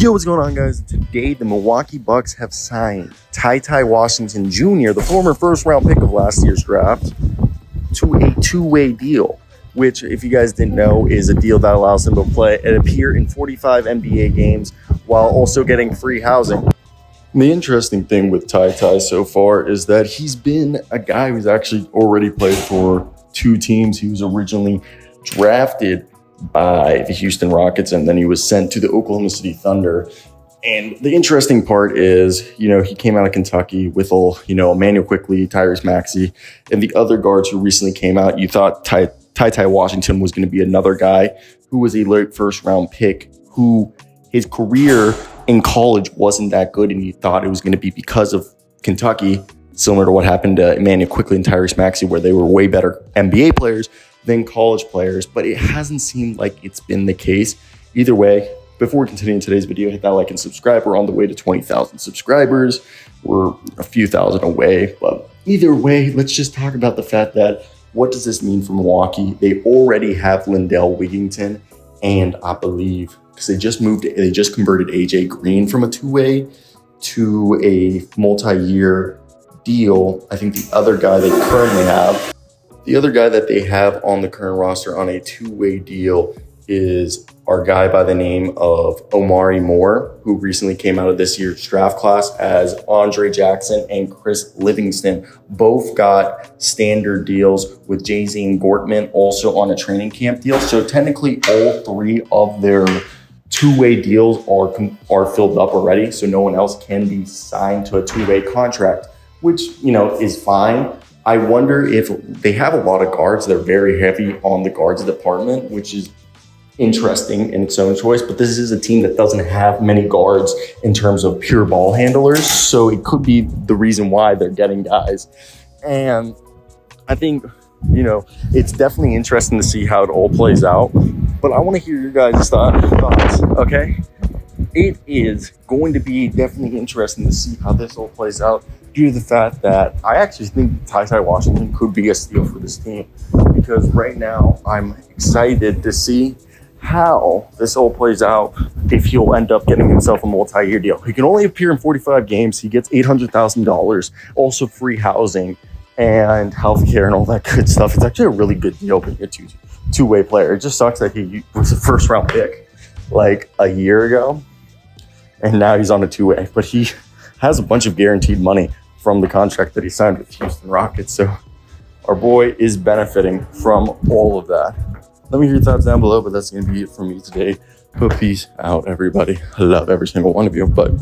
Yo, what's going on, guys? Today, the Milwaukee Bucks have signed TyTy Washington Jr., the former first-round pick of last year's draft, to a two-way deal, which, if you guys didn't know, is a deal that allows him to play and appear in 45 NBA games while also getting free housing. And the interesting thing with TyTy so far is that he's been a guy who's actually already played for two teams. He was originally drafted by the Houston Rockets, and then he was sent to the Oklahoma City Thunder. And the interesting part is, you know, he came out of Kentucky with all, you know, Emmanuel Quickley, Tyrese Maxey, and the other guards who recently came out. You thought TyTy Washington was going to be another guy who was a late first-round pick, who his career in college wasn't that good, and you thought it was going to be because of Kentucky, similar to what happened to Emmanuel Quickley and Tyrese Maxey, where they were way better NBA players than college players, but it hasn't seemed like it's been the case. Either way, before we continue today's video, hit that like and subscribe. We're on the way to 20,000 subscribers. We're a few thousand away, but either way, let's just talk about the fact that what does this mean for Milwaukee? They already have Lindell Wigginton, and I believe, because they just converted AJ Green from a two-way to a multi-year deal. I think the other guy that they have on the current roster on a two-way deal is our guy by the name of Omari Moore, who recently came out of this year's draft class, as Andre Jackson and Chris Livingston both got standard deals, with Jay-Z and Gortman also on a training camp deal. So technically all three of their two-way deals are filled up already. So no one else can be signed to a two-way contract, which, you know, is fine. I wonder if they have a lot of guards. They're very heavy on the guards department, which is interesting in its own choice, but this is a team that doesn't have many guards in terms of pure ball handlers. So it could be the reason why they're getting guys. And I think, you know, it's definitely interesting to see how it all plays out, but I want to hear your guys' thoughts, okay? It is going to be definitely interesting to see how this all plays out, due to the fact that I actually think TyTy Washington could be a steal for this team, because right now I'm excited to see how this all plays out, if he'll end up getting himself a multi-year deal. He can only appear in 45 games. He gets $800,000, also free housing and healthcare and all that good stuff. It's actually a really good deal for a two-way player. It just sucks that he was a first-round pick like a year ago, and now he's on a two-way, but he has a bunch of guaranteed money from the contract that he signed with Houston Rockets. So our boy is benefiting from all of that. Let me hear your thoughts down below, but that's going to be it for me today. But peace out, everybody. I love every single one of you, but